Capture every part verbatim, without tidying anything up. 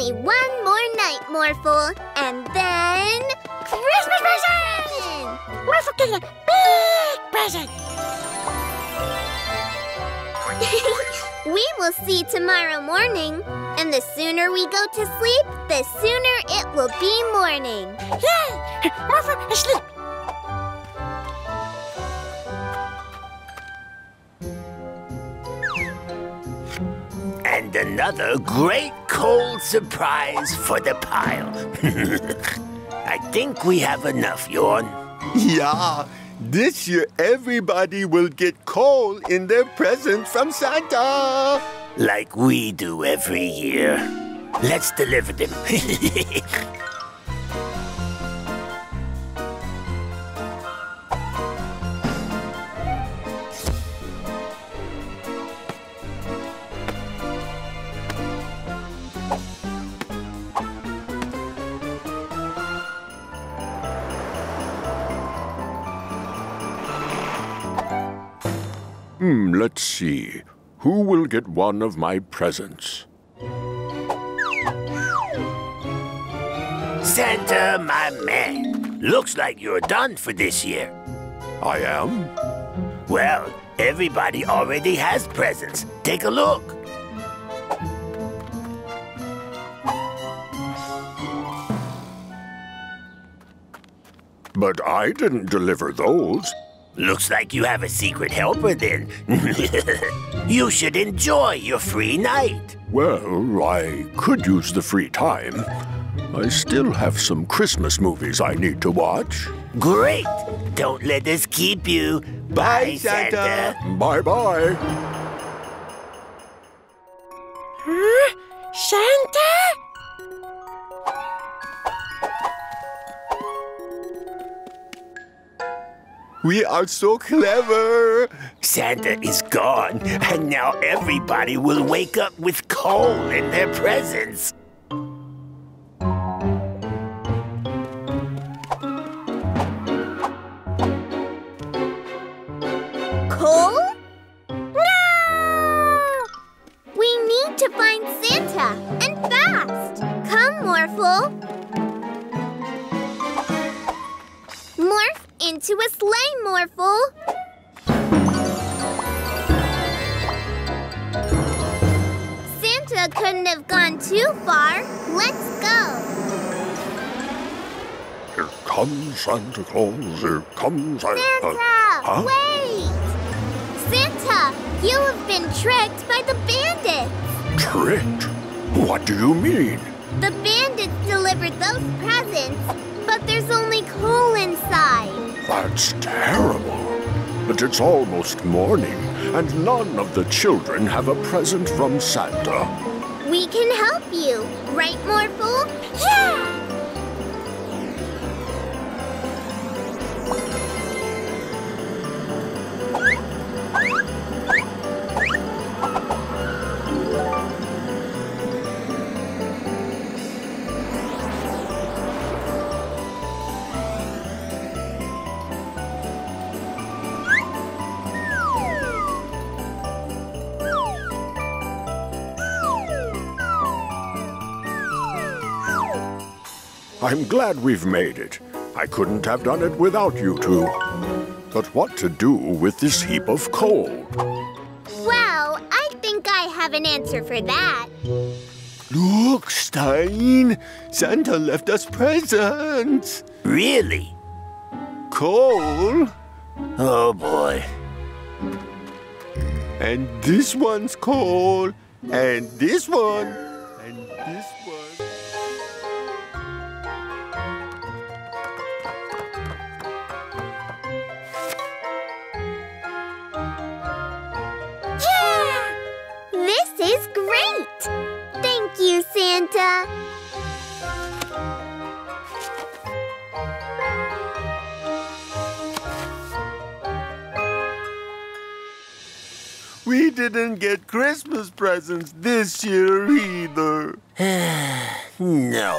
only one more night, Morphle, and then... Christmas present! Morphle gets a big present! We will see tomorrow morning, and the sooner we go to sleep, the sooner it will be morning. Yay! Morphle, asleep! And another great cold surprise for the pile. I think we have enough, Jorn. Yeah, this year everybody will get coal in their present from Santa. Like we do every year. Let's deliver them. Hmm, let's see. Who will get one of my presents? Santa, my man. Looks like you're done for this year. I am? Well, everybody already has presents. Take a look. But I didn't deliver those. Looks like you have a secret helper, then. You should enjoy your free night. Well, I could use the free time. I still have some Christmas movies I need to watch. Great. Don't let this keep you. Bye, Bye Santa. Bye-bye. Huh? Santa? We are so clever! Santa is gone, and now everybody will wake up with coal in their presents. Coal? No! We need to find Santa, and fast! Come, Morphle! Morph into a sleigh, Morphle. Santa couldn't have gone too far. Let's go. Here comes Santa Claus, here comes Santa. Santa, huh? Wait! Santa, you have been tricked by the bandits. Tricked? What do you mean? The bandits delivered those presents. But there's only coal inside. That's terrible. But it's almost morning, and none of the children have a present from Santa. We can help you, right, Morphle? Yeah! I'm glad we've made it. I couldn't have done it without you two. But what to do with this heap of coal? Well, I think I have an answer for that. Look, Stein! Santa left us presents! Really? Coal? Oh, boy. And this one's coal. And this one. And this one. This is great! Thank you, Santa! We didn't get Christmas presents this year either. No.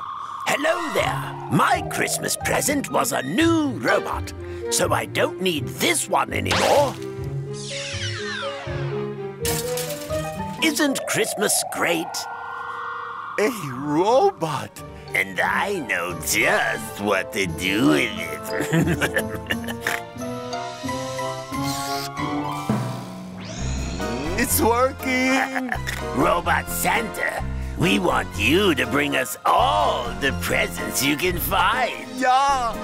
Hello there. My Christmas present was a new robot, so I don't need this one anymore. Isn't Christmas great? a robot. And I know just what to do with it. It's working! Robot Santa, we want you to bring us all the presents you can find. Yeah!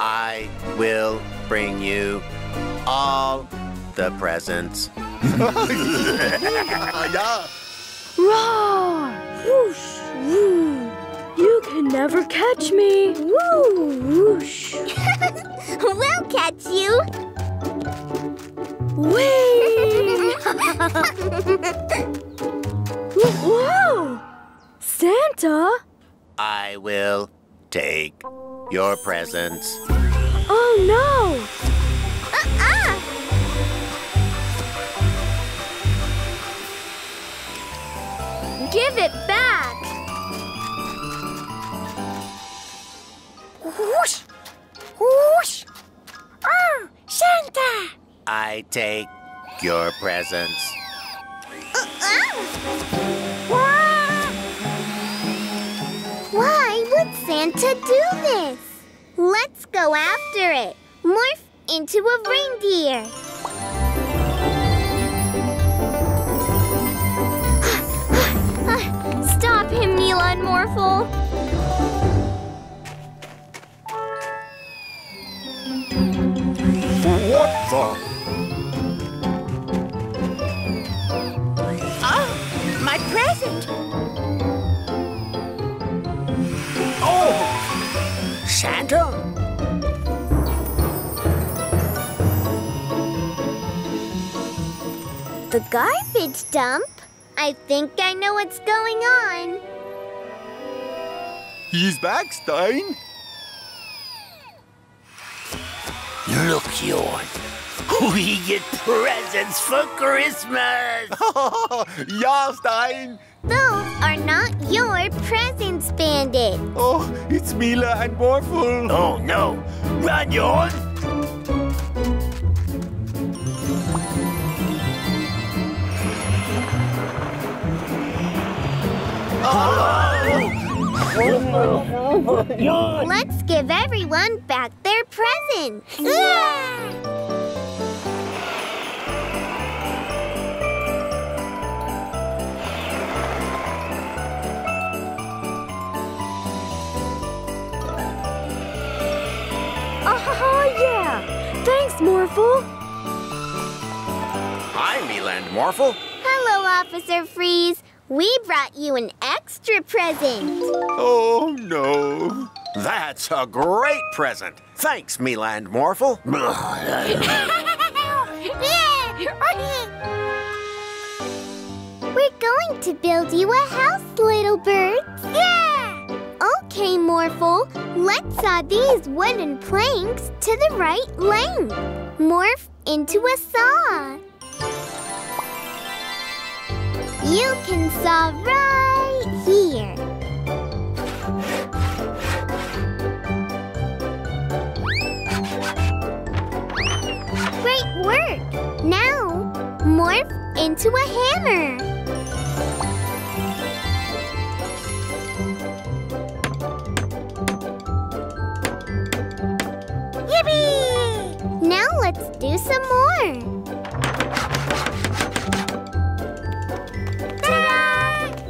I will bring you all the presents. Yeah. Roar! Whoosh! Woo! You can never catch me! Woo! Whoosh! We'll catch you! Whee! Whoa! Santa? I will take your presents. Oh no! Uh-uh! Give it back! Whoosh! Whoosh! Oh, Santa! I take your presents. Uh-uh. Why would Santa do this? Let's go after it. Morph into a reindeer. Stop him, Mila and Morphle. What the? My present! Oh! Santa? The garbage dump? I think I know what's going on. He's back, Stein. Look, Jorn. We get presents for Christmas! Yeah, Stein! Those are not your presents, Bandit. Oh, it's Mila and Morphle. Oh, no. Run, Jorn! Oh! Oh! Let's give everyone back their presents. Yeah! Oh, yeah! Thanks, Morphle! Hi, Mila and Morphle. Hello, Officer Freeze. We brought you an extra present. Oh, no. That's a great present. Thanks, Mila and Morphle. We're going to build you a house, little birds. Yeah! Okay, Morphle, let's saw these wooden planks to the right length. Morph into a saw. You can saw right here. Great work! Now, morph into a hammer. Now let's do some more. Ta-da!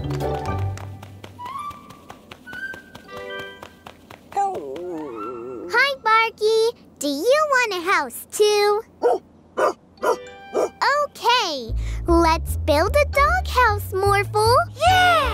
Hi, Barky. Do you want a house too? Okay, let's build a dog house, Morphle. Yeah!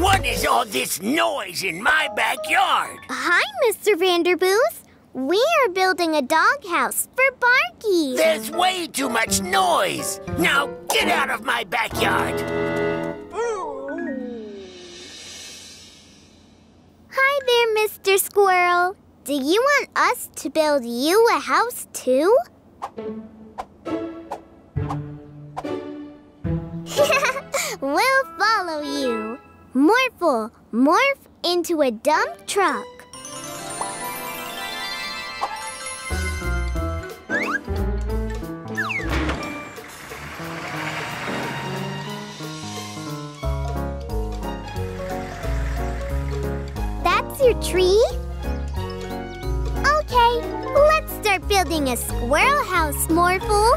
What is all this noise in my backyard? Hi, Mister Vanderboos. We are building a doghouse for Barky. There's way too much noise. Now get out of my backyard. Hi there, Mister Squirrel. Do you want us to build you a house too? We'll follow you. Morphle, morph into a dump truck. That's your tree? Okay, let's start building a squirrel house, Morphle.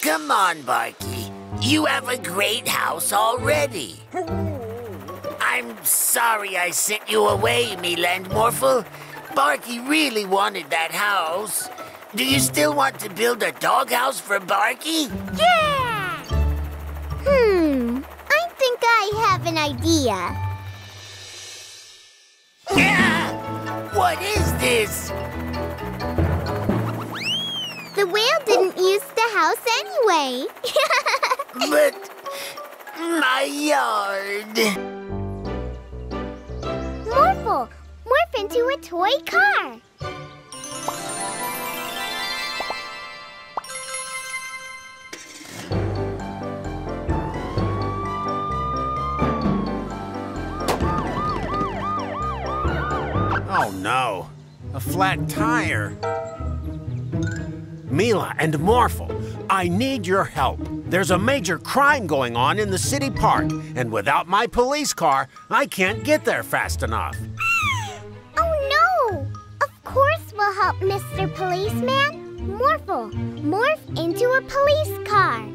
Come on, Barky. You have a great house already. I'm sorry I sent you away, Mila and Morphle. Barky really wanted that house. Do you still want to build a doghouse for Barky? Yeah! Hmm, I think I have an idea. Yeah! What is this? The whale didn't use the house anyway. But my yard. Morphle, morph into a toy car. Oh no, a flat tire. Mila and Morphle, I need your help. There's a major crime going on in the city park, and without my police car, I can't get there fast enough. Oh no! Of course we'll help, Mister Policeman. Morphle, morph into a police car.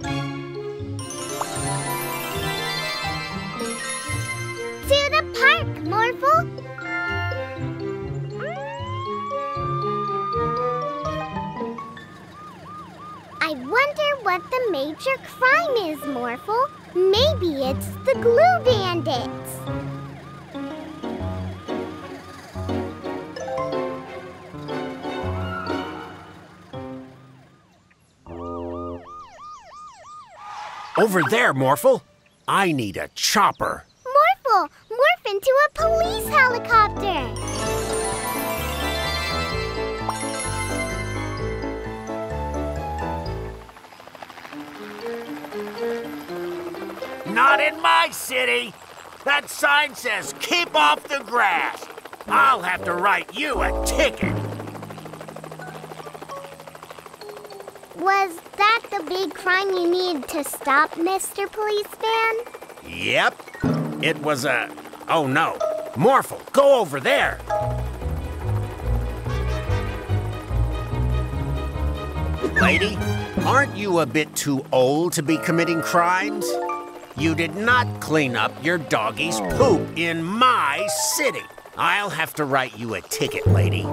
To the park, Morphle. I wonder what the major crime is, Morphle. Maybe it's the glue bandits. Over there, Morphle. I need a chopper. Morphle, morph into a police helicopter. Not in my city. That sign says, keep off the grass. I'll have to write you a ticket. Was that the big crime you need to stop, Mister Policeman? Yep. It was a... Oh, no. Morphle, go over there. Lady, aren't you a bit too old to be committing crimes? You did not clean up your doggy's poop in my city. I'll have to write you a ticket, lady.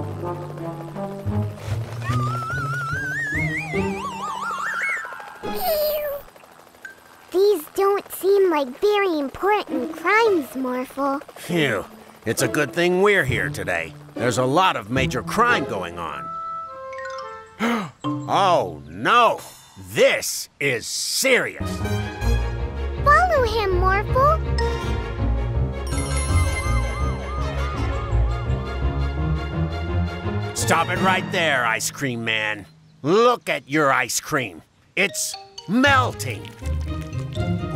These don't seem like very important crimes, Morphle. Phew. It's a good thing we're here today. There's a lot of major crime going on. Oh, no. This is serious. Morphle? Stop it right there, Ice Cream Man. Look at your ice cream. It's melting.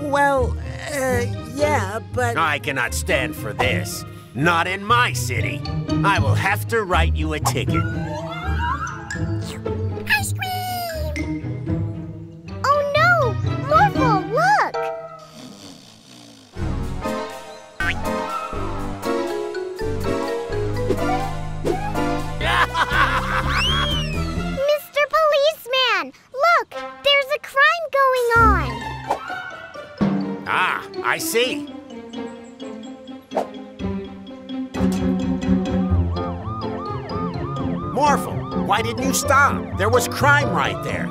Well, uh, yeah, but... I cannot stand for this. Not in my city. I will have to write you a ticket. Ice cream! Oh no! Morphle, look! Mister Policeman, look! There's a crime going on! Ah, I see. Morphle, why didn't you stop? There was crime right there.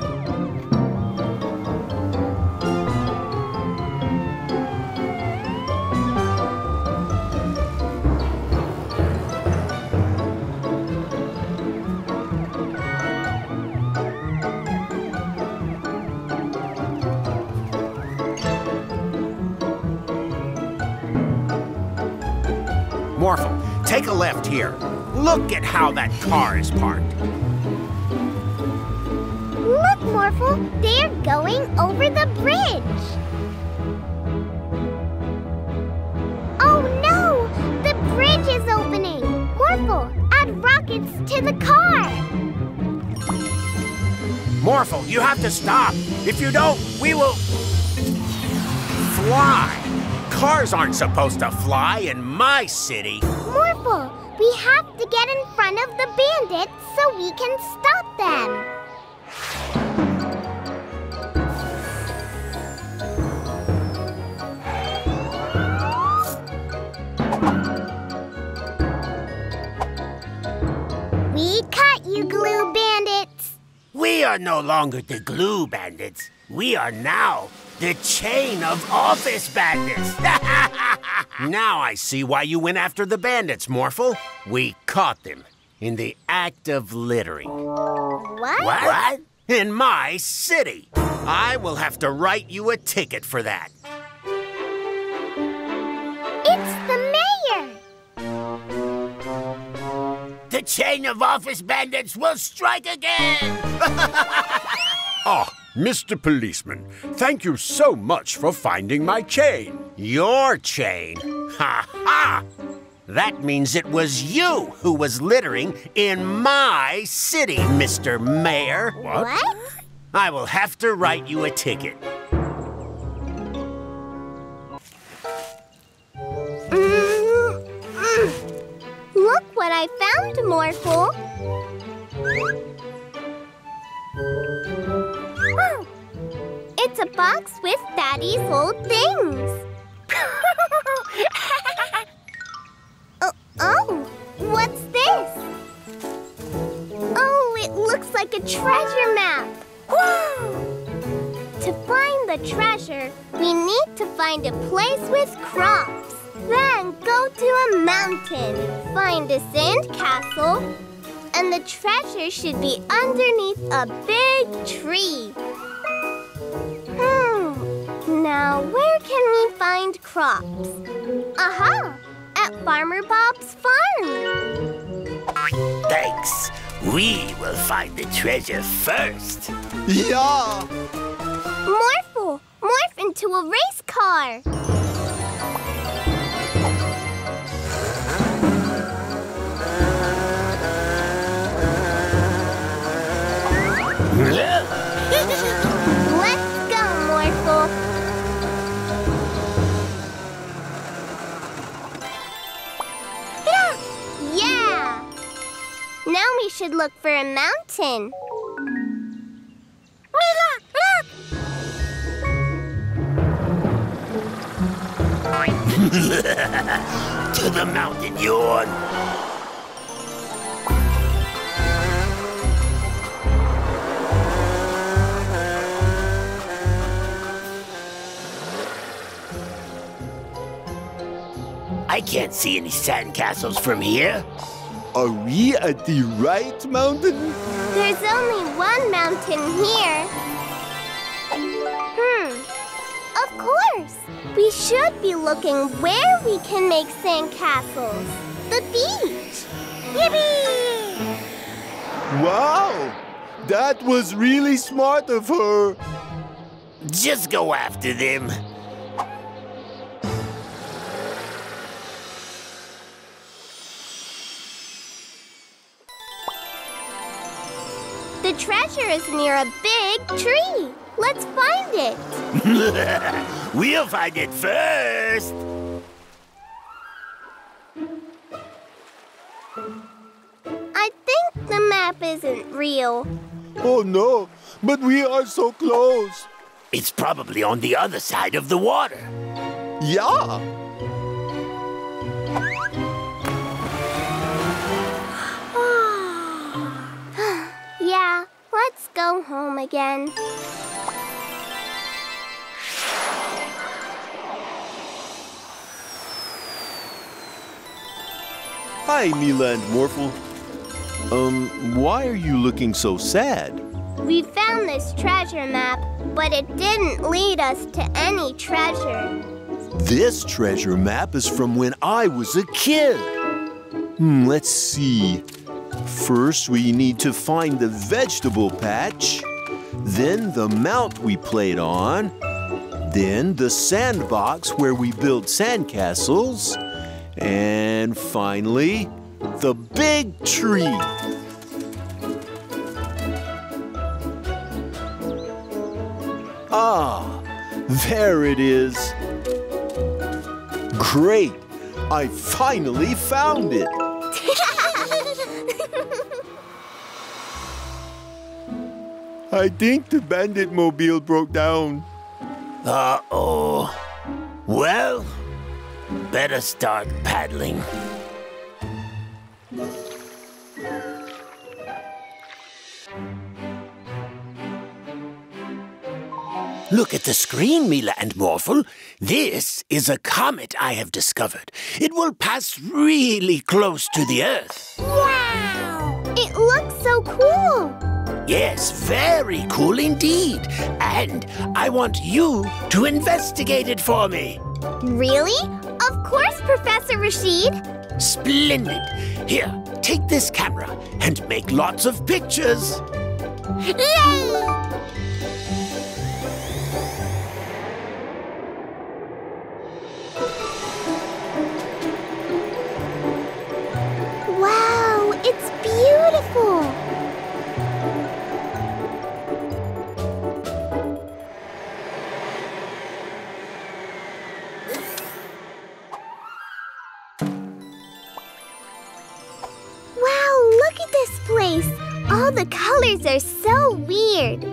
Morphle, take a left here. Look at how that car is parked. Look, Morphle, they're going over the bridge. Oh no, the bridge is opening. Morphle, add rockets to the car. Morphle, you have to stop. If you don't, we will fly. Cars aren't supposed to fly in my city. Morphle, we have to get in front of the bandits so we can stop them. We caught you, Glue Bandits. We are no longer the Glue Bandits. We are now the Chain of Office Bandits. Now I see why you went after the bandits, Morphle. We caught them in the act of littering. What? What? In my city. I will have to write you a ticket for that. It's the mayor. The Chain of Office Bandits will strike again. Oh. Mister Policeman, thank you so much for finding my chain. Your chain? Ha ha! That means it was you who was littering in my city, Mister Mayor. What? What? I will have to write you a ticket. Mm-hmm. Look what I found, Morphle. Oh, it's a box with Daddy's old things. oh, oh, what's this? Oh, it looks like a treasure map. Whoa! To find the treasure, we need to find a place with crops. Then go to a mountain, find a sand castle, and the treasure should be underneath a big tree. Hmm, now where can we find crops? Aha, at Farmer Bob's farm. Thanks, we will find the treasure first. Yeah. Morphle, morph into a race car. Let's go, Morphle. Yeah. Yeah! Now we should look for a mountain. Mila, look! To the mountain, Yawn! I can't see any sandcastles from here. Are we at the right mountain? There's only one mountain here. Hmm, of course. We should be looking where we can make sandcastles. The beach! Yippee! Wow! That was really smart of her. Just go after them. The treasure is near a big tree. Let's find it. We'll find it first. I think the map isn't real. Oh no, but we are so close. It's probably on the other side of the water. Yeah. Yeah, let's go home again. Hi, Mila and Morphle. Um, why are you looking so sad? We found this treasure map, but it didn't lead us to any treasure. This treasure map is from when I was a kid. Hmm, let's see. First, we need to find the vegetable patch, then the mount we played on, then the sandbox where we build sandcastles, and finally, the big tree. Ah, there it is. Great, I finally found it. I think the bandit mobile broke down. Uh-oh. Well, better start paddling. Look at the screen, Mila and Morphle. This is a comet I have discovered. It will pass really close to the Earth. Wow! It looks so cool. Yes, very cool indeed. And I want you to investigate it for me. Really? Of course, Professor Rashid. Splendid. Here, take this camera and make lots of pictures. Yay! Wow, it's beautiful. Wow, look at this place. All the colors are so weird.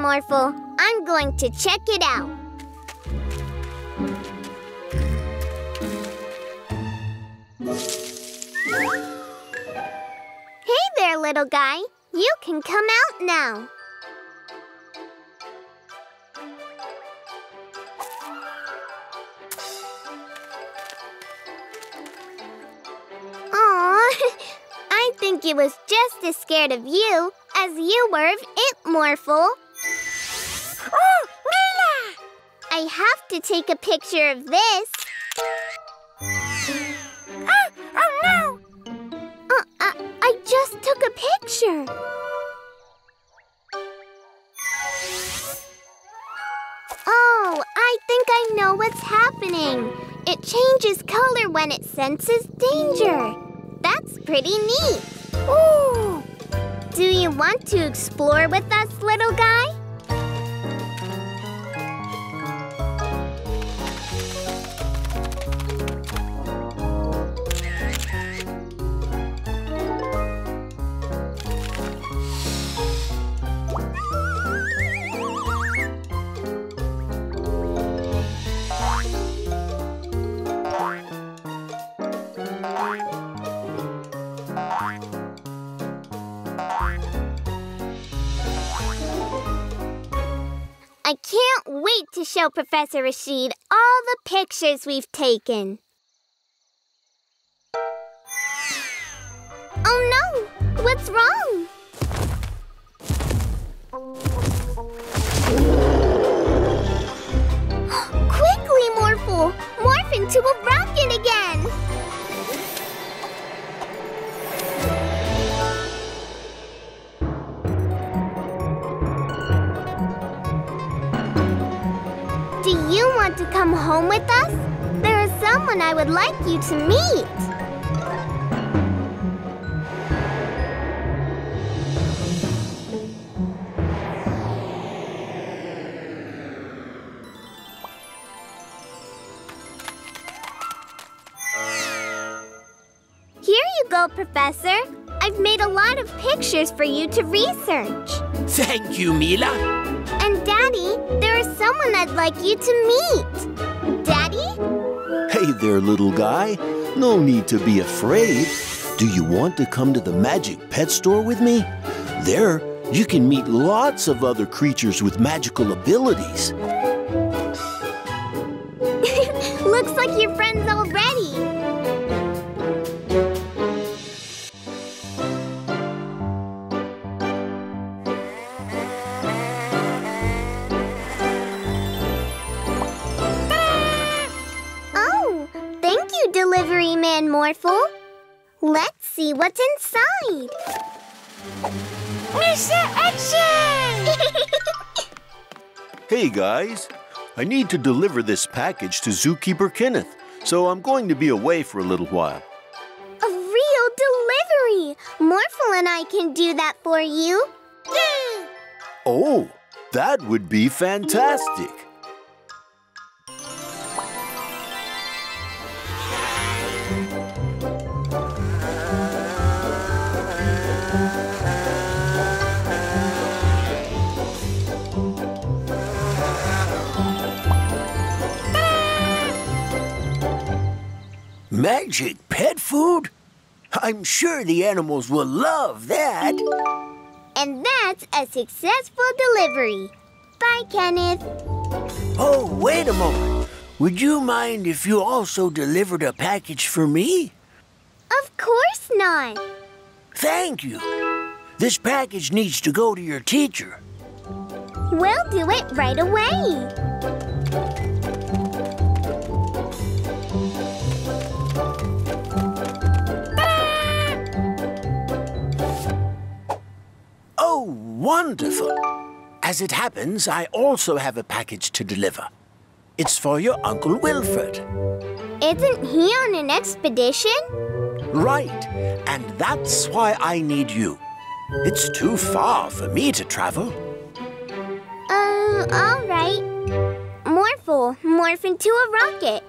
Morphle, I'm going to check it out. Hey there, little guy. You can come out now. Aw, I think it was just as scared of you as you were of it, Morphle. Oh, Mila! I have to take a picture of this. Oh, oh no! Uh, uh, I just took a picture. Oh, I think I know what's happening. It changes color when it senses danger. That's pretty neat. Ooh! Do you want to explore with us, little guy? I can't wait to show Professor Rashid all the pictures we've taken. Oh no! What's wrong? Quickly, Morphle! Morph into a rocket again! Do you want to come home with us? There is someone I would like you to meet. Professor, I've made a lot of pictures for you to research. Thank you, Mila. And Daddy, there is someone I'd like you to meet. Daddy? Hey there, little guy. No need to be afraid. Do you want to come to the magic pet store with me? There, you can meet lots of other creatures with magical abilities. Looks like you're friends already. Morphle. Let's see what's inside. Mister Action! Hey guys, I need to deliver this package to Zookeeper Kenneth, so I'm going to be away for a little while. A real delivery! Morphle and I can do that for you. Yay! Oh, that would be fantastic. Magic pet food? I'm sure the animals will love that. And that's a successful delivery. Bye, Kenneth. Oh, wait a moment. Would you mind if you also delivered a package for me? Of course not. Thank you. This package needs to go to your teacher. We'll do it right away. Oh, wonderful! As it happens, I also have a package to deliver. It's for your Uncle Wilfred. Isn't he on an expedition? Right, and that's why I need you. It's too far for me to travel. Um, all right. Morphle, morph into a rocket.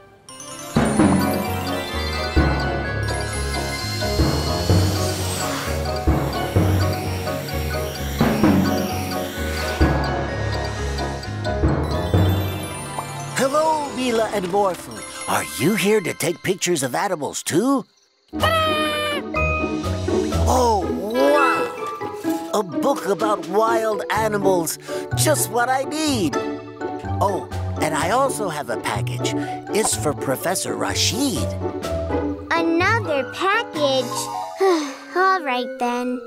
Hello, Mila and Morphle. Are you here to take pictures of animals, too? Oh, wow! A book about wild animals. Just what I need. Oh, and I also have a package. It's for Professor Rashid. Another package? All right, then.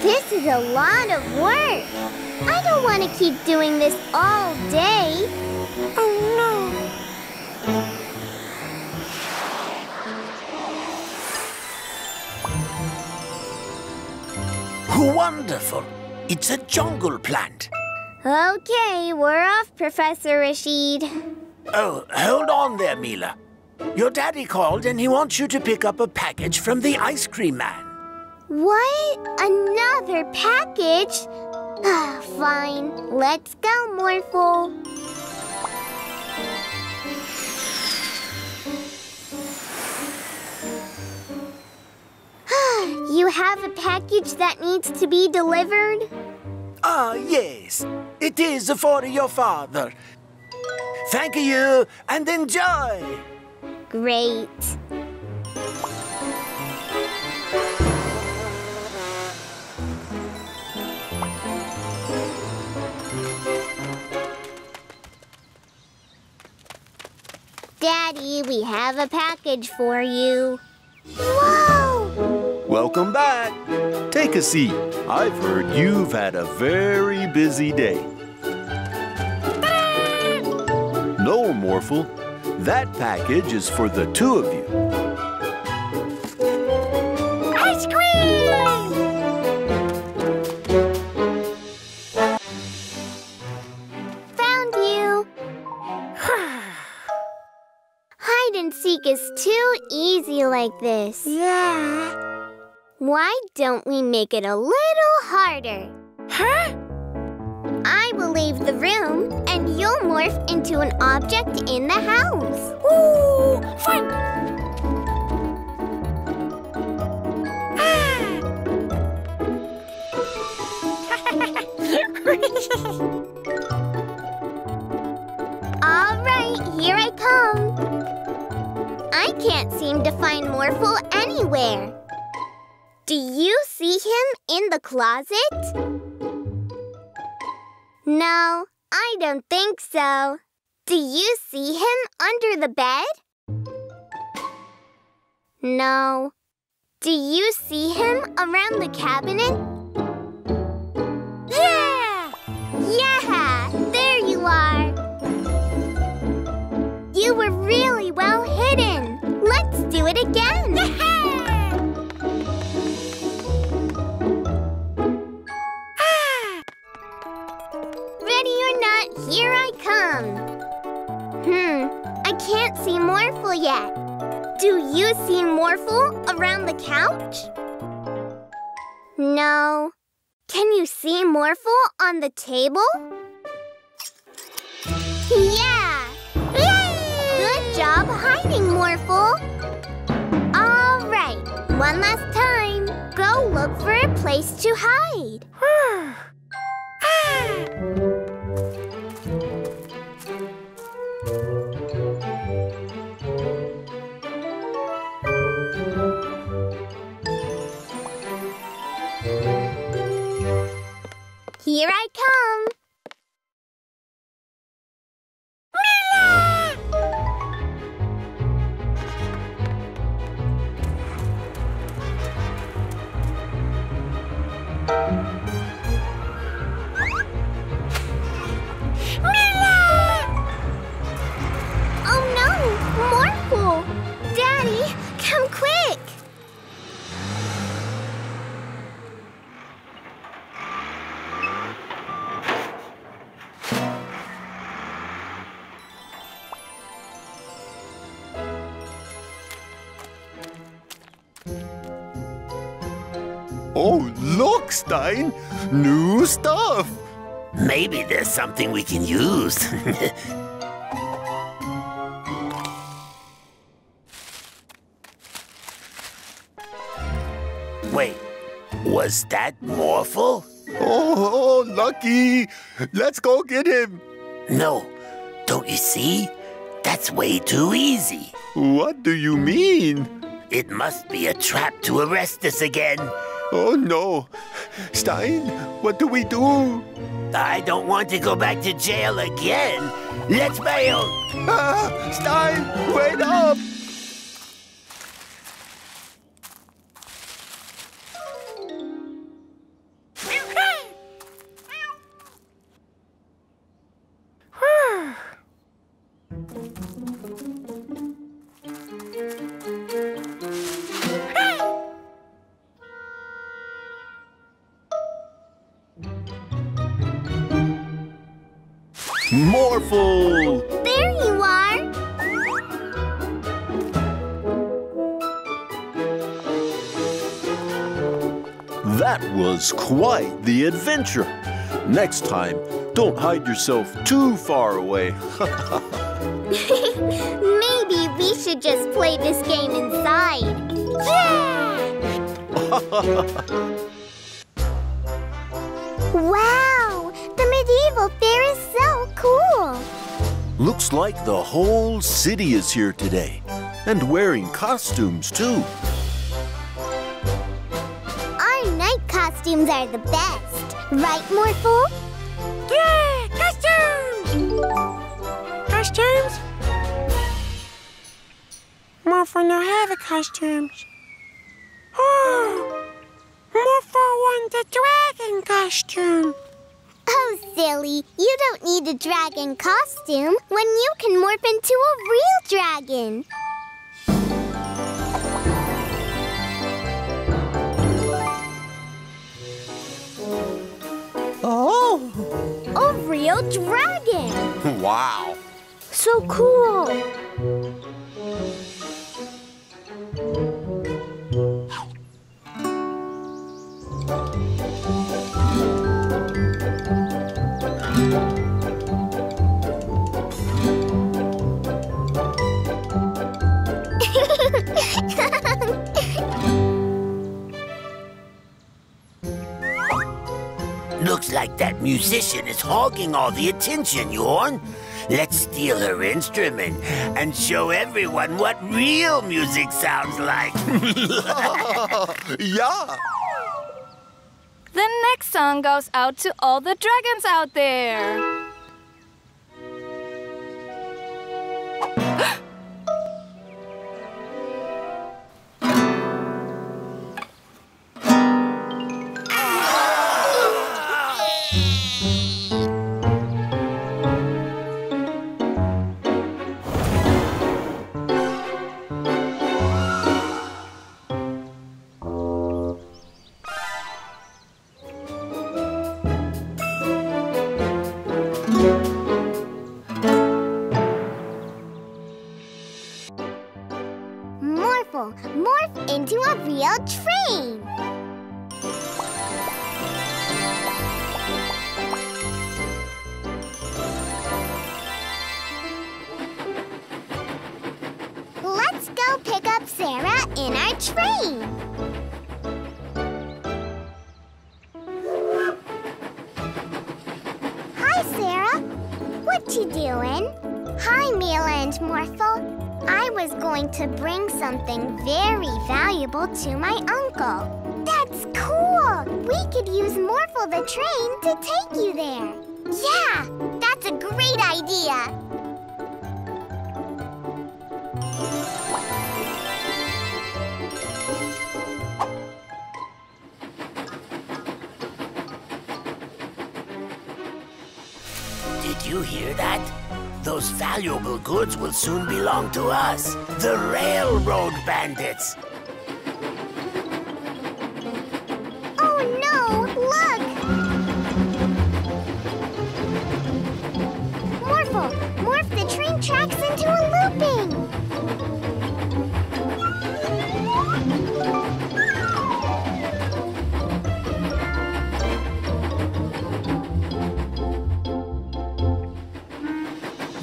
This is a lot of work. I don't want to keep doing this all day. Oh, no. Wonderful. It's a jungle plant. Okay, we're off, Professor Rashid. Oh, hold on there, Mila. Your daddy called and he wants you to pick up a package from the ice cream man. What? Another package? Ah, fine. Let's go, Morphle. You have a package that needs to be delivered? Ah, yes. It is for your father. Thank you and enjoy. Great. Daddy, we have a package for you. Whoa! Welcome back. Take a seat. I've heard you've had a very busy day. No, Morphle. That package is for the two of you. Ice cream! Found you. Hide and seek is too easy like this. Yeah. Why don't we make it a little harder? Huh? I will leave the room, and you'll morph into an object in the house. Ooh, fun! Ah. All right, here I come. I can't seem to find Morphle anywhere. Do you see him in the closet? No, I don't think so. Do you see him under the bed? No. Do you see him around the cabinet? Yeah! Yeah, there you are. You were really well hidden. Let's do it again. Yeah! Here I come. Hmm, I can't see Morphle yet. Do you see Morphle around the couch? No. Can you see Morphle on the table? Yeah! Yay! Good job hiding, Morphle. All right, one last time. Go look for a place to hide. Ah! Here I come. Mila! Mila! Oh no, Morphle! Daddy, come quick! Oh, look, Stein! New stuff! Maybe there's something we can use. Wait, was that Morphle? Oh, oh, lucky! Let's go get him! No, don't you see? That's way too easy. What do you mean? It must be a trap to arrest us again. Oh, no. Stein, what do we do? I don't want to go back to jail again. Let's bail. Ah, Stein, wait up. Morphle! There you are! That was quite the adventure. Next time, don't hide yourself too far away. Maybe we should just play this game inside. Yeah! Wow! The medieval fair is so cool! Looks like the whole city is here today. And wearing costumes, too. Our night costumes are the best. Right, Morphle? Yeah! Costumes! Costumes? Morphle now have a costumes. Oh, Morphle won the dragon costume. Oh, silly. You don't need a dragon costume when you can morph into a real dragon. Oh! A real dragon! Wow! So cool! Looks like that musician is hogging all the attention, Jorn. Let's steal her instrument and show everyone what real music sounds like. Yeah. The next song goes out to all the dragons out there. To my uncle. That's cool! We could use Morphle the train to take you there. Yeah, that's a great idea. Did you hear that? Those valuable goods will soon belong to us, the Railroad Bandits.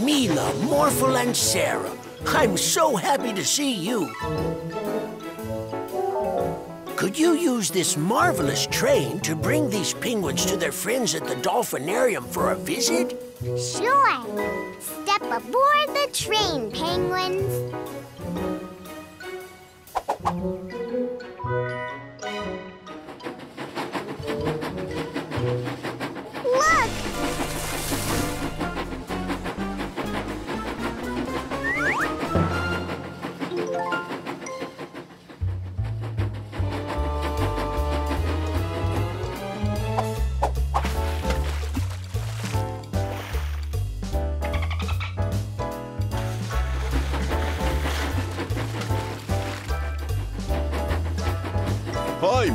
Mila, Morphle, and Sarah, I'm so happy to see you. Could you use this marvelous train to bring these penguins to their friends at the dolphinarium for a visit? Sure. Step aboard the train, penguins.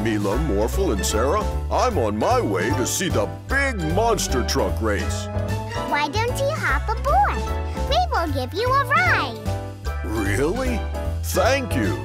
Mila, Morphle, and Sarah, I'm on my way to see the big monster truck race. Why don't you hop aboard? We will give you a ride. Really? Thank you.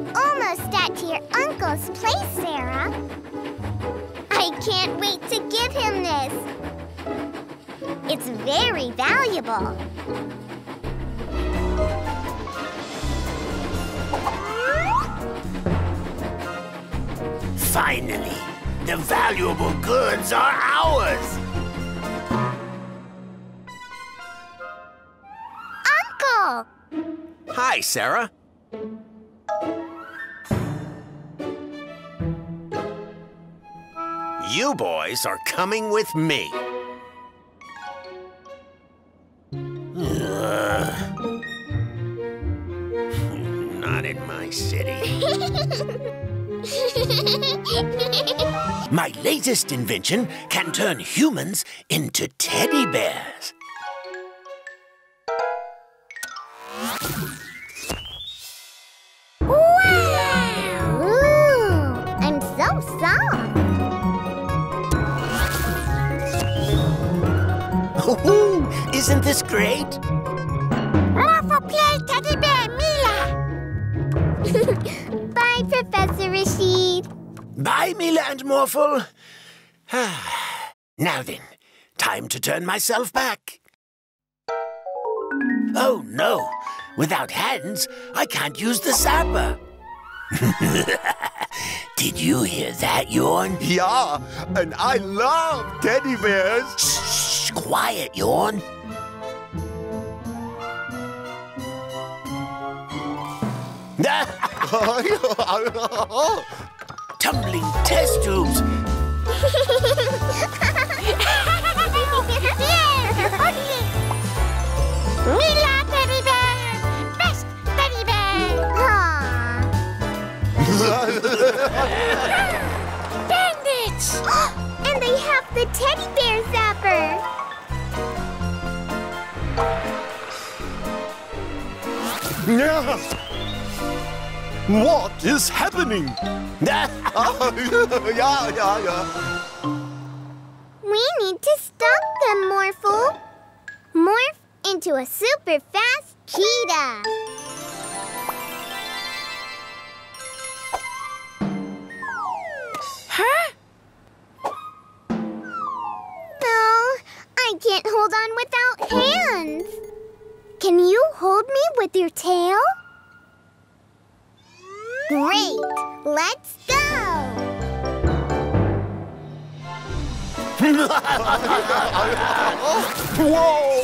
it almost at your uncle's place, Sarah. I can't wait to give him this. It's very valuable. Finally, the valuable goods are ours. Uncle! Hi, Sarah. You boys are coming with me. Ugh. Not in my city. My latest invention can turn humans into teddy bears. Wow! Ooh, I'm so soft. Ooh, isn't this great? Morphle play teddy bear, Mila. Bye, Professor Rashid. Bye, Mila and Morphle. Now then, time to turn myself back. Oh, no. Without hands, I can't use the zapper. Did you hear that, Yawn? Yeah, and I love teddy bears. Shh, shh, quiet, Yawn. Tumbling test tubes. Mila teddy bear, best teddy bear. Bandits, and they have the teddy bear zapper. Yes. What is happening? yeah, yeah, yeah. We need to stop them, Morphle. Morph into a super fast cheetah. Huh? No, I can't hold on without hands. Can you hold me with your tail? Great! Let's go! Whoa!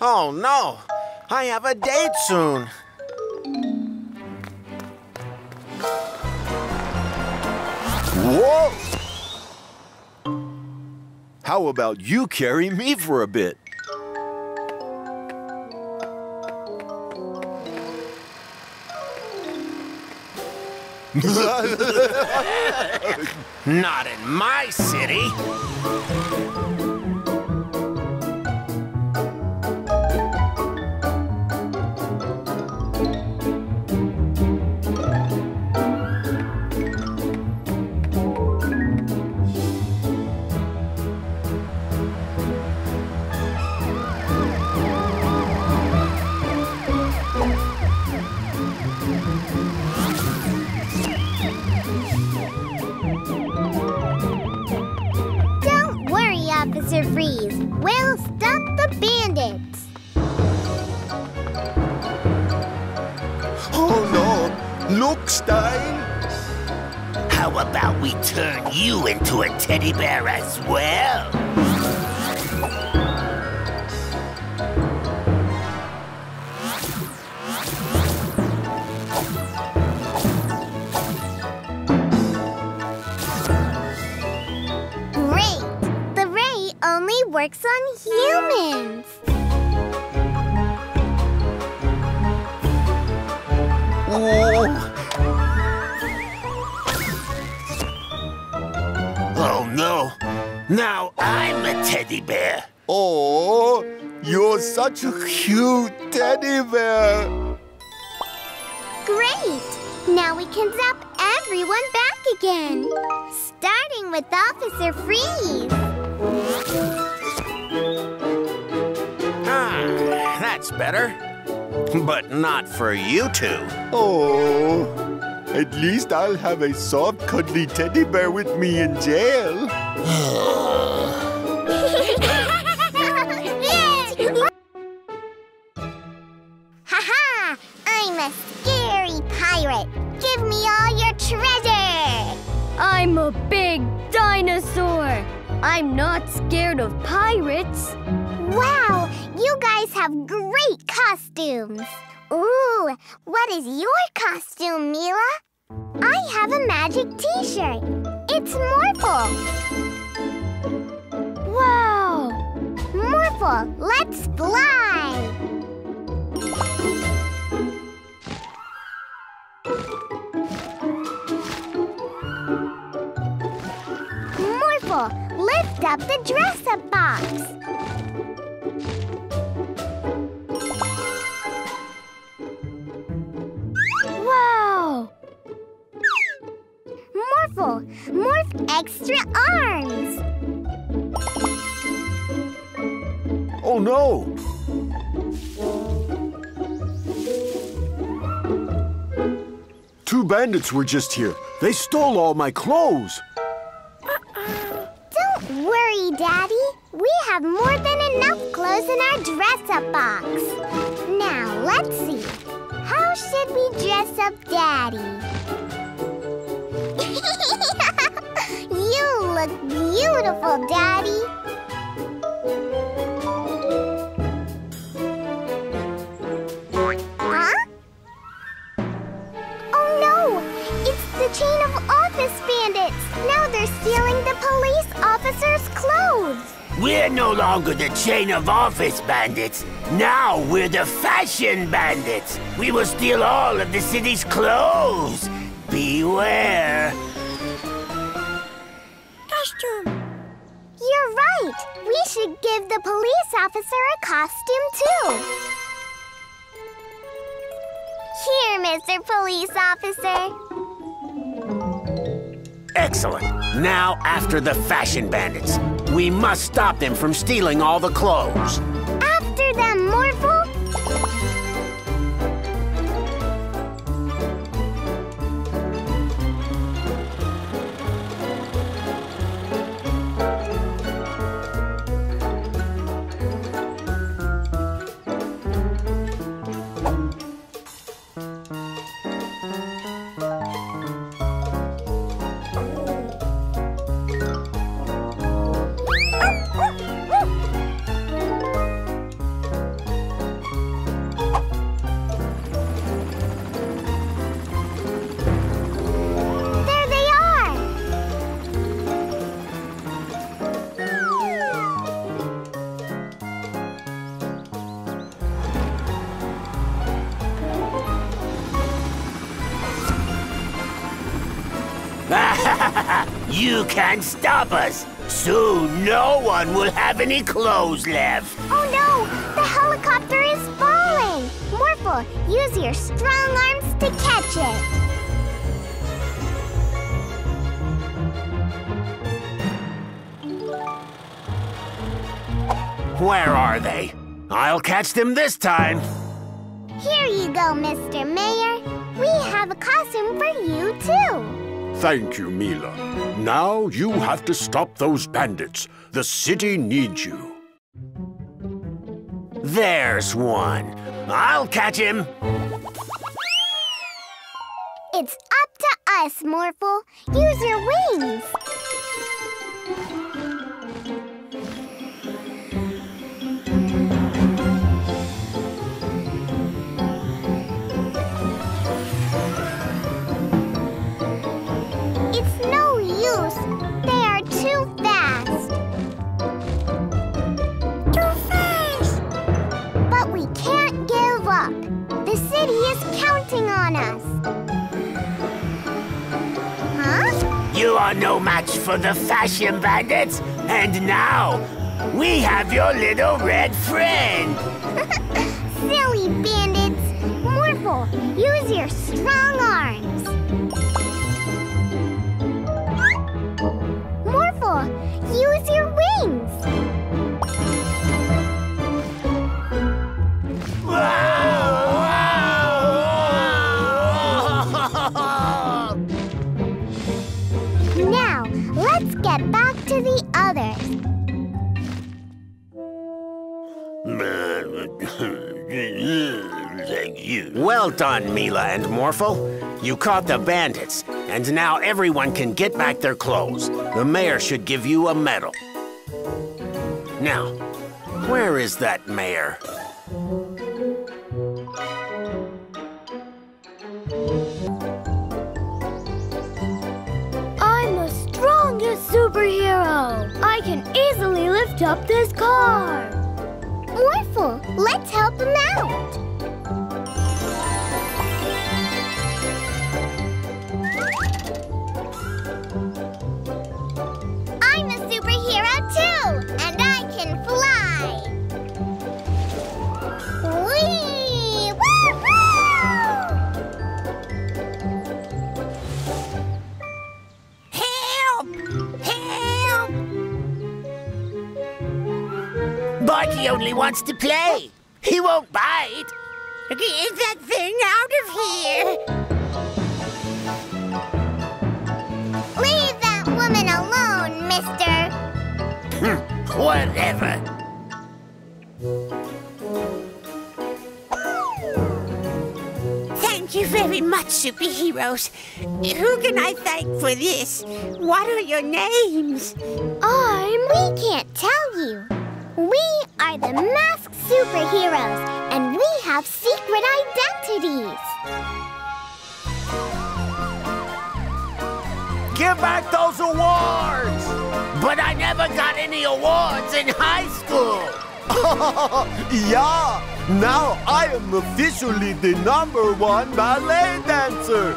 Oh no! I have a date soon! Whoa! How about you carry me for a bit? Not in my city. Officer Freeze, we'll stop the bandits. Oh no! Look, Stein! How about we turn you into a teddy bear as well? Works on humans. Oh no! Now I'm a teddy bear. Oh, you're such a cute teddy bear. Great! Now we can zap everyone back again. Starting with Officer Freeze. Thank you. That's better. But not for you two. Oh, at least I'll have a soft, cuddly teddy bear with me in jail. Ha-ha! I'm a scary pirate. Give me all your treasure. I'm a big dinosaur. I'm not scared of pirates. Wow, you guys have great costumes. Ooh, what is your costume, Mila? I have a magic t-shirt. It's Morphle. Wow! Morphle, let's fly! Morphle, lift up the dress-up box. Morphle, morph extra arms. Oh no! Two bandits were just here. They stole all my clothes. Uh-uh. Don't worry, Daddy. We have more than enough clothes in our dress-up box. Now, let's see. How should we dress up Daddy? You look beautiful, Daddy. Huh? Oh no! It's the Chain of Office Bandits. Now they're stealing the police officers' clothes. We're no longer the Chain of Office Bandits. Now we're the Fashion Bandits. We will steal all of the city's clothes. Beware. You're right. We should give the police officer a costume, too. Here, Mister Police Officer. Excellent. Now after the Fashion Bandits. We must stop them from stealing all the clothes. After them, Morphle. You can't stop us. Soon, no one will have any clothes left. Oh no! The helicopter is falling. Morphle, use your strong arms to catch it. Where are they? I'll catch them this time. Here you go, Mister Mayor. We have a costume for you, too. Thank you, Mila. Now you have to stop those bandits. The city needs you. There's one. I'll catch him. It's up to us, Morphle. Use your wings. You are no match for the Fashion Bandits, and now we have your little red friend. Silly bandits. Morphle, use your strong arms. Morphle, use your wings. Thank you. Well done, Mila and Morphle. You caught the bandits, and now everyone can get back their clothes. The mayor should give you a medal. Now, where is that mayor? I'm the strongest superhero. I can easily lift up this car. Morphle, let's help him out. I'm a superhero too, and I can fly. Whee! Woo-hoo! Help! Help! Barky only wants to play. He won't bite. Get that thing out of here! Leave that woman alone, mister! Whatever. Thank you very much, superheroes. Who can I thank for this? What are your names? I'm... We can't tell you. We are the masked superheroes, and we have secret identities. Give back those awards! But I never got any awards in high school. Yeah, now I am officially the number one ballet dancer.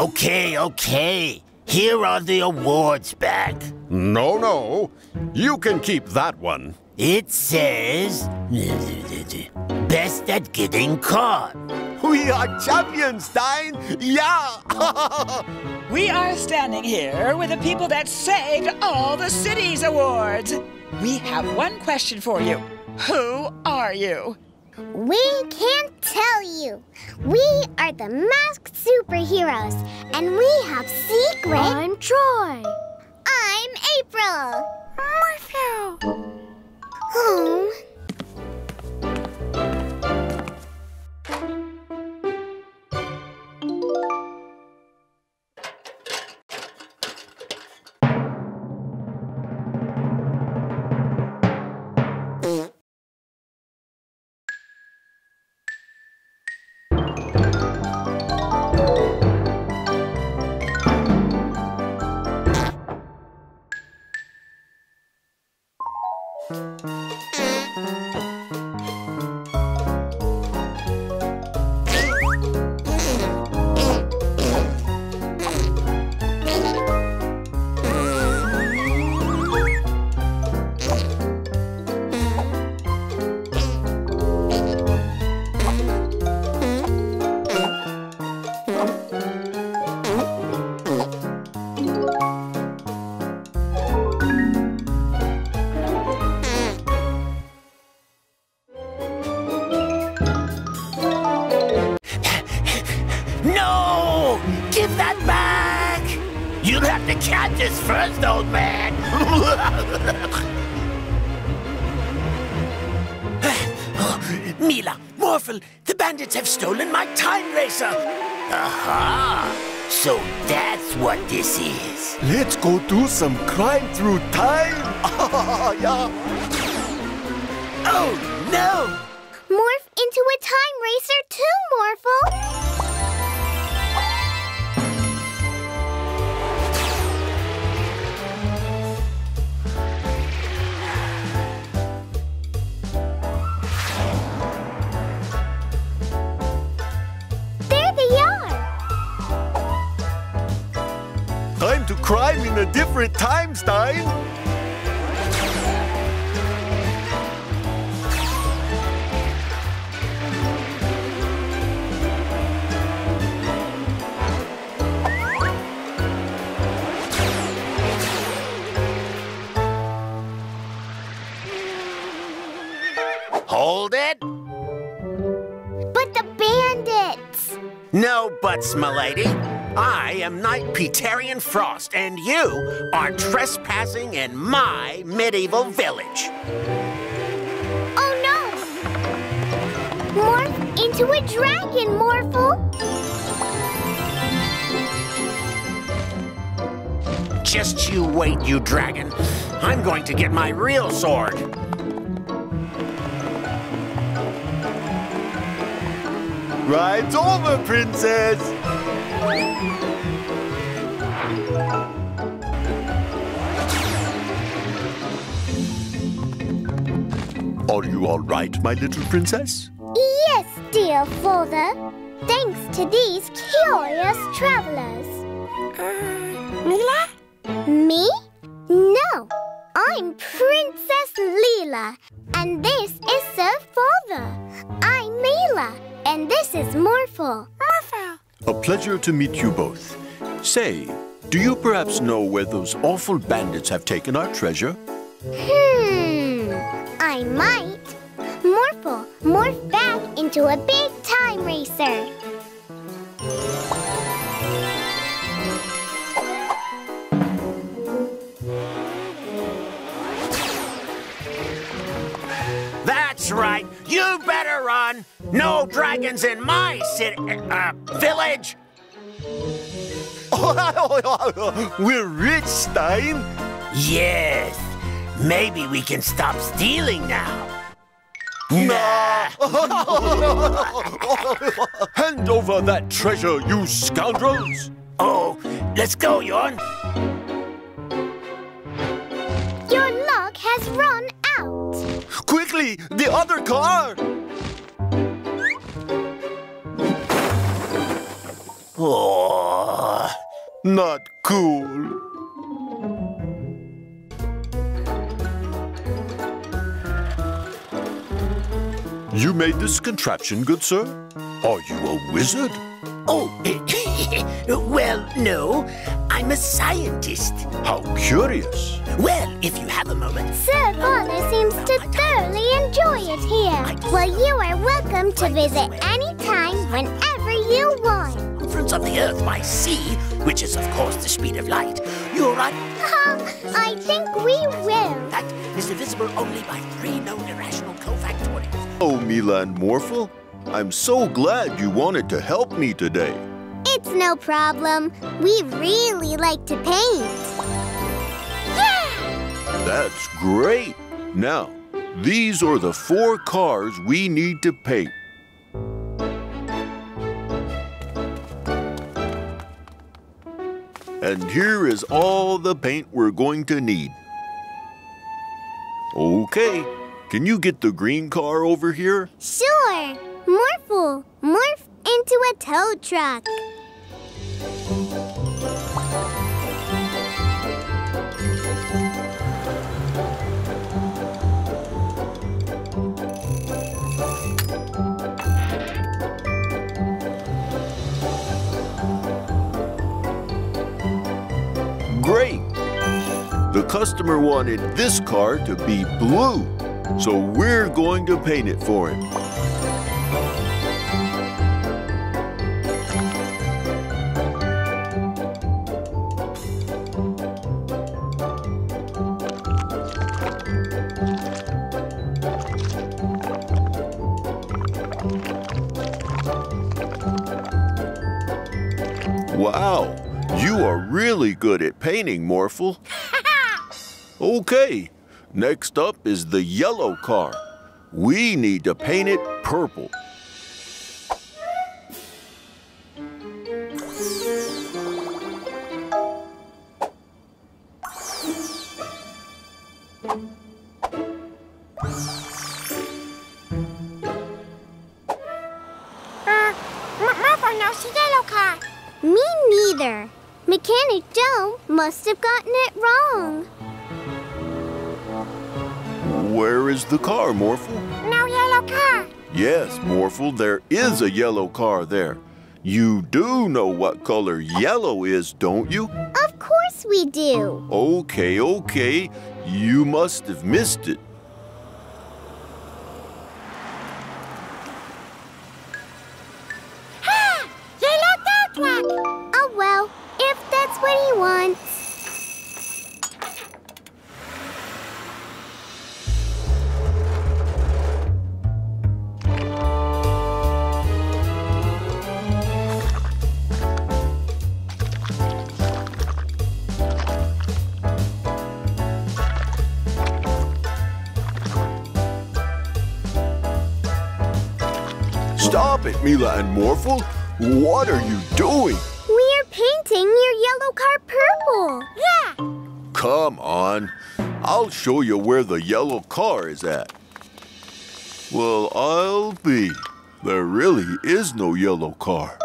Okay, okay. Here are the awards back. No, no. You can keep that one. It says... Best at getting caught. We are champions, Stein. Yeah! We are standing here with the people that saved all the city's awards. We have one question for you. Who are you? We can't tell you. We are the masked superheroes, and we have secret... I'm Troy. I'm April. Morphle. Oh. Let's go do some crime through time! Yeah. Oh, no! Morph into a time racer too, Morphle! To crime in a different time, Stein. No buts, m'lady. I am Knight Petarian Frost, and you are trespassing in my medieval village. Oh, no! Morph into a dragon, Morphle! Just you wait, you dragon. I'm going to get my real sword. Right over, Princess! Are you all right, my little princess? Yes, dear father. Thanks to these curious travelers. Uh, Mila? Me? No. I'm Princess Leela, and this is Sir Father. I'm Mila, and this is Morphle. Morphle. A pleasure to meet you both. Say, do you perhaps know where those awful bandits have taken our treasure? Hmm, I might. Morphle, morph back into a big time racer. That's right. You better run. No dragons in my city, uh, village. We're rich, Stein. Yes. Maybe we can stop stealing now. Nah. Hand over that treasure, you scoundrels. Oh, let's go, Yawn. Your luck has run out. Quickly! The other car! Oh, not cool. You made this contraption, good sir? Are you a wizard? Oh, well, no. I'm a scientist. How curious. Well, if you have a moment. Sir Father seems to thoroughly enjoy it here. Well, you are welcome to visit anytime, whenever you want. Conference of the Earth by sea, which is, of course, the speed of light. You're right. Um, I think we will. That is divisible only by three known irrational cofactorials. Oh, Mila and Morphle, I'm so glad you wanted to help me today. It's no problem. We really like to paint. Yeah! That's great. Now, these are the four cars we need to paint. And here is all the paint we're going to need. Okay. Can you get the green car over here? Sure. Morphle, morph into a tow truck. Great! The customer wanted this car to be blue, so we're going to paint it for him. Wow, you are really good at painting, Morphle. Okay, next up is the yellow car. We need to paint it purple. Uh, Morphle knows the yellow car. Me neither. Mechanic Joe must have gotten it wrong. Where is the car, Morphle? No yellow car. Yes, Morphle, there is a yellow car there. You do know what color yellow is, don't you? Of course we do. Okay, okay. You must have missed it. what he wants. Stop it, Mila and Morphle. What are you doing? We're painting your yellow car purple. Yeah. Come on. I'll show you where the yellow car is at. Well, I'll be. There really is no yellow car.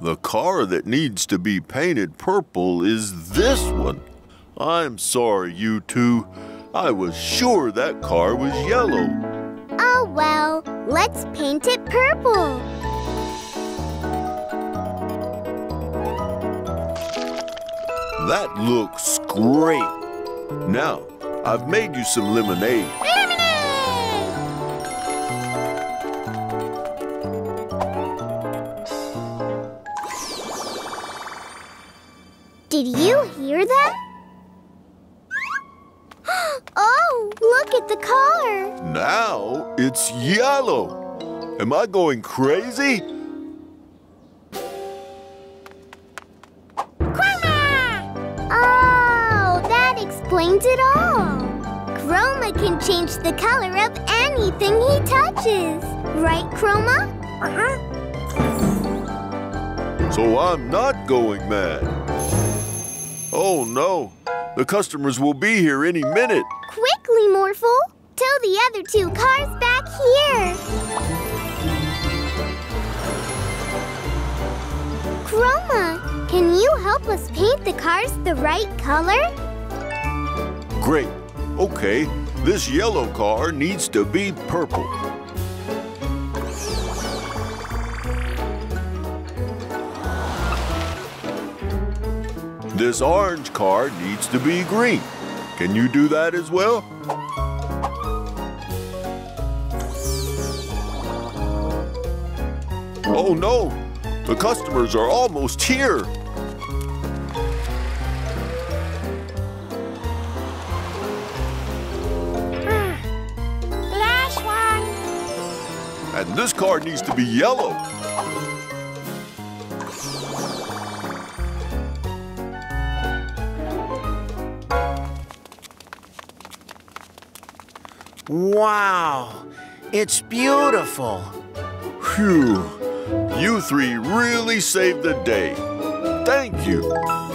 The car that needs to be painted purple is this one. I'm sorry, you two. I was sure that car was yellow. Oh, well, let's paint it purple. That looks great. Now, I've made you some lemonade. Lemonade! Did you hear them? Oh, look at the color. Now it's yellow. Am I going crazy? Explains it all. Chroma can change the color of anything he touches. Right, Chroma? Uh-huh. So I'm not going mad. Oh, no. The customers will be here any minute. Quickly, Morphle. Tow the other two cars back here. Chroma, can you help us paint the cars the right color? Great. Okay, this yellow car needs to be purple. This orange car needs to be green. Can you do that as well? Oh no, the customers are almost here. And this car needs to be yellow. Wow, it's beautiful. Phew, you three really saved the day. Thank you.